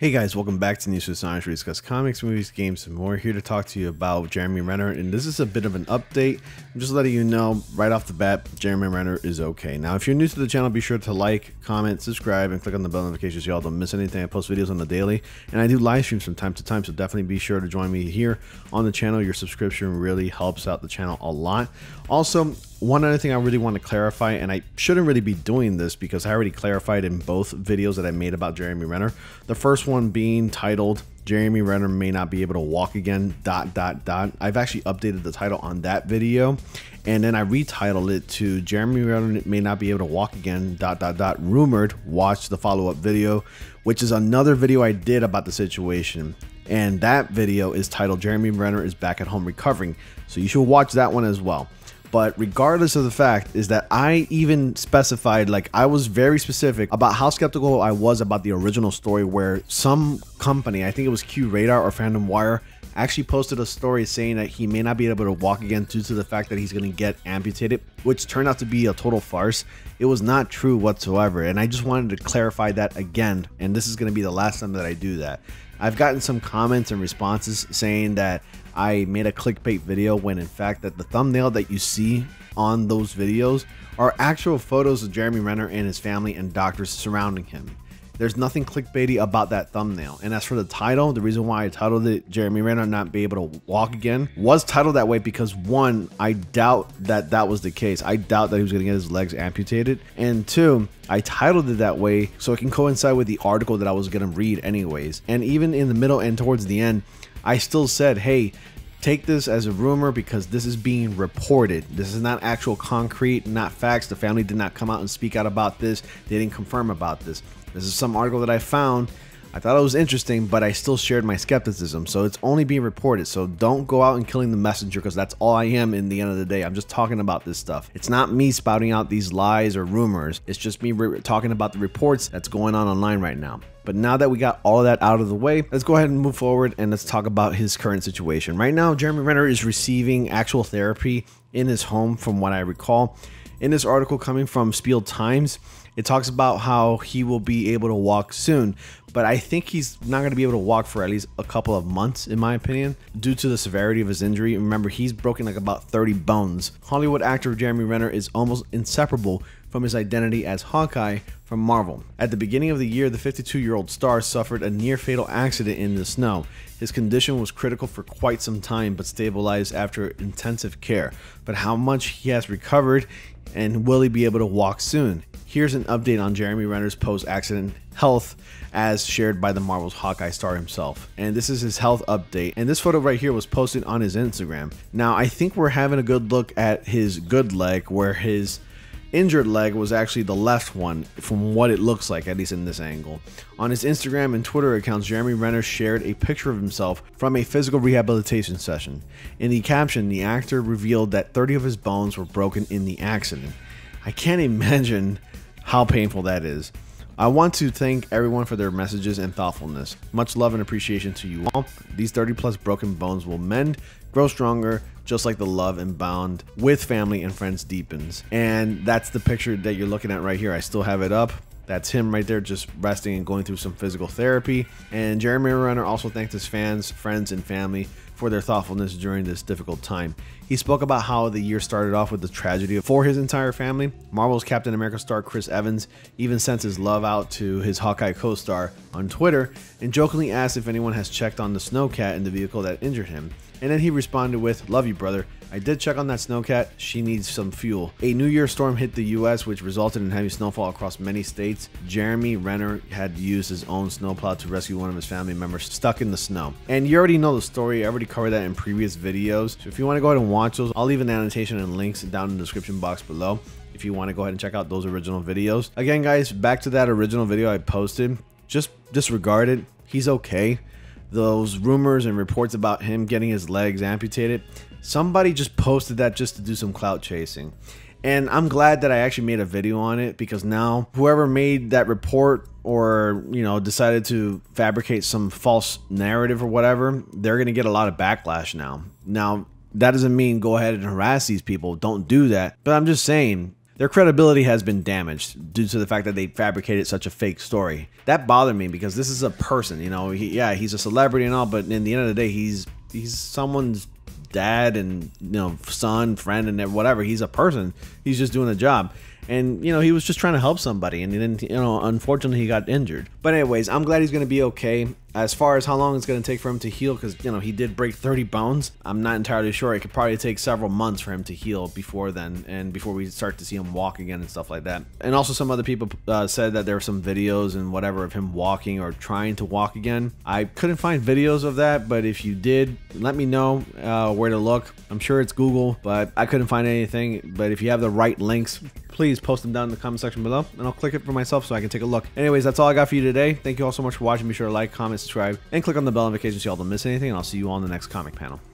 Hey guys, welcome back to News To Astonish, where we discuss comics, movies, games, and more. Here to talk to you about Jeremy Renner, and this is a bit of an update. I'm just letting you know right off the bat, Jeremy Renner is okay. Now, if you're new to the channel, be sure to like, comment, subscribe, and click on the bell notifications so y'all don't miss anything. I post videos on the daily, and I do live streams from time to time, so definitely be sure to join me here on the channel. Your subscription really helps out the channel a lot. Also, one other thing I really want to clarify, and I shouldn't really be doing this because I already clarified in both videos that I made about Jeremy Renner. The first one being titled, Jeremy Renner may not be able to walk again, ... I've actually updated the title on that video, and then I retitled it to Jeremy Renner may not be able to walk again, ... Rumored, watch the follow-up video, which is another video I did about the situation. And that video is titled, Jeremy Renner is back at home recovering. So you should watch that one as well. But regardless of the fact is that I even specified, like I was very specific about how skeptical I was about the original story where some company, I think it was Q Radar or Phantom Wire, actually posted a story saying that he may not be able to walk again due to the fact that he's going to get amputated, which turned out to be a total farce. It was not true whatsoever. And I just wanted to clarify that again. And this is going to be the last time that I do that. I've gotten some comments and responses saying that I made a clickbait video when in fact that the thumbnail that you see on those videos are actual photos of Jeremy Renner and his family and doctors surrounding him. There's nothing clickbaity about that thumbnail. And as for the title, the reason why I titled it Jeremy Renner not be able to walk again was titled that way because one, I doubt that that was the case. I doubt that he was gonna get his legs amputated. And two, I titled it that way so it can coincide with the article that I was gonna read anyways. And even in the middle and towards the end, I still said, hey, take this as a rumor because this is being reported. This is not actual concrete, not facts. The family did not come out and speak out about this. They didn't confirm about this. This is some article that I found. I thought it was interesting, but I still shared my skepticism. So it's only being reported. So don't go out and killing the messenger because that's all I am in the end of the day. I'm just talking about this stuff. It's not me spouting out these lies or rumors. It's just me talking about the reports that's going on online right now. But now that we got all of that out of the way, let's go ahead and move forward and let's talk about his current situation. Right now, Jeremy Renner is receiving actual therapy in his home from what I recall. In this article coming from Spiel Times, it talks about how he will be able to walk soon, but I think he's not going to be able to walk for at least a couple of months, in my opinion, due to the severity of his injury. Remember, he's broken like about 30 bones. Hollywood actor Jeremy Renner is almost inseparable from his identity as Hawkeye from Marvel. At the beginning of the year, the 52-year-old star suffered a near-fatal accident in the snow. His condition was critical for quite some time, but stabilized after intensive care. But how much he has recovered, and will he be able to walk soon? Here's an update on Jeremy Renner's post-accident health as shared by the Marvel's Hawkeye star himself. And this is his health update. And this photo right here was posted on his Instagram. Now, I think we're having a good look at his good leg, where his injured leg was actually the left one from what it looks like, at least in this angle. On his Instagram and Twitter accounts, Jeremy Renner shared a picture of himself from a physical rehabilitation session. In the caption, the actor revealed that 30 of his bones were broken in the accident. I can't imagine how painful that is. I want to thank everyone for their messages and thoughtfulness. Much love and appreciation to you all. These 30 plus broken bones will mend, grow stronger, just like the love and bond with family and friends deepens. And that's the picture that you're looking at right here. I still have it up. That's him right there just resting and going through some physical therapy. And Jeremy Renner also thanked his fans, friends, and family for their thoughtfulness during this difficult time. He spoke about how the year started off with the tragedy for his entire family. Marvel's Captain America star Chris Evans even sent his love out to his Hawkeye co-star on Twitter and jokingly asked if anyone has checked on the snowcat in the vehicle that injured him. And then he responded with, "Love you, brother. I did check on that snowcat. She needs some fuel." A New Year storm hit the US, which resulted in heavy snowfall across many states. Jeremy Renner had used his own snowplow to rescue one of his family members stuck in the snow. And you already know the story. I already covered that in previous videos. So if you want to go ahead and watch those, I'll leave an annotation and links down in the description box below if you want to go ahead and check out those original videos. Again, guys, back to that original video I posted. Just disregard it. He's okay. Those rumors and reports about him getting his legs amputated, somebody just posted that just to do some clout chasing. And I'm glad that I actually made a video on it because now whoever made that report or, you know, decided to fabricate some false narrative or whatever, they're going to get a lot of backlash now. Now, that doesn't mean go ahead and harass these people. Don't do that. But I'm just saying, Their credibility has been damaged due to the fact that they fabricated such a fake story. That bothered me because this is a person, you know, he's a celebrity and all, but in the end of the day, he's someone's dad and, you know, son, friend, and whatever. He's a person. He's just doing a job. And, you know, he was just trying to help somebody, and then, you know, unfortunately he got injured. But anyways, I'm glad he's going to be okay. As far as how long it's going to take for him to heal, because, you know, he did break 30 bones. I'm not entirely sure. It could probably take several months for him to heal before then, and before we start to see him walk again and stuff like that. And also some other people said that there were some videos and whatever of him walking or trying to walk again. I couldn't find videos of that, but if you did, let me know where to look. I'm sure it's Google, but I couldn't find anything. But if you have the right links, please post them down in the comment section below, and I'll click it for myself so I can take a look. Anyways, that's all I got for you today. Thank you all so much for watching. Be sure to like, comment, subscribe, and click on the bell notification so y'all don't miss anything, and I'll see you all in the next comic panel.